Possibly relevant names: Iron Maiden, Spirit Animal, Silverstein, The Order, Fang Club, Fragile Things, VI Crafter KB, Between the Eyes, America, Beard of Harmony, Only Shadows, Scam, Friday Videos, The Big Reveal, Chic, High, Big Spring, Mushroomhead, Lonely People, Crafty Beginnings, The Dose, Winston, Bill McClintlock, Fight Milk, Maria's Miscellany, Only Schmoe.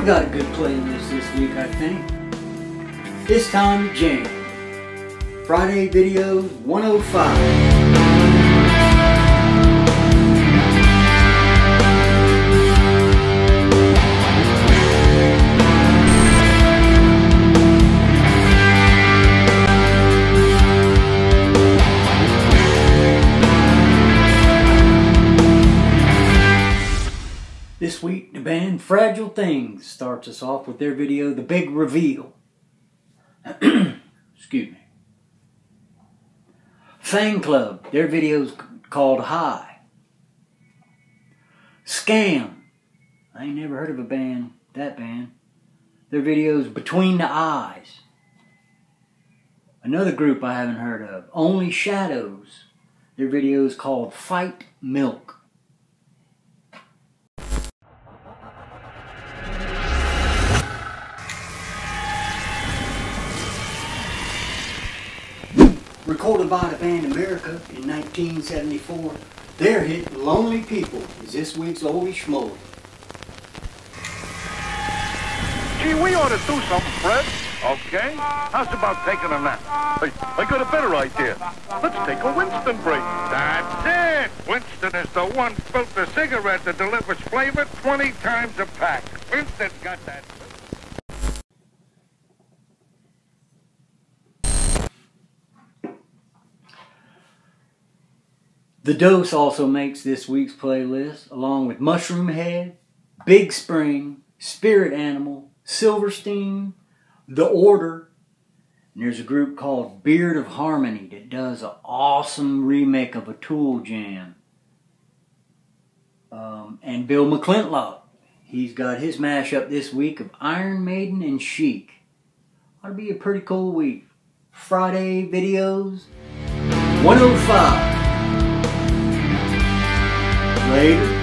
we got a good playlist this week, I think. This time, jam. Friday Videos 105. This week, the band Fragile Things starts us off with their video, The Big Reveal. Excuse me. Fang Club, their video's called High. Scam, I ain't never heard of a band, that band. Their video's Between the Eyes. Another group I haven't heard of, Only Shadows. Their video's called Fight Milk. Recorded by the band America in 1974, their hit Lonely People is this week's Only Schmoe. Gee, we ought to do something, Fred. Okay? How's about taking a nap? I got a better idea. Let's take a Winston break. That's it! Winston is the one who built the cigarette that delivers flavor 20 times a pack. Winston's got that. The Dose also makes this week's playlist, along with Mushroomhead, Big Spring, Spirit Animal, Silverstein, The Order, and there's a group called Beard of Harmony that does an awesome remake of a Tool jam. And Bill McClintlock, he's got his mashup this week of Iron Maiden and Chic. Ought to be a pretty cool week. Friday Videos 105. Later.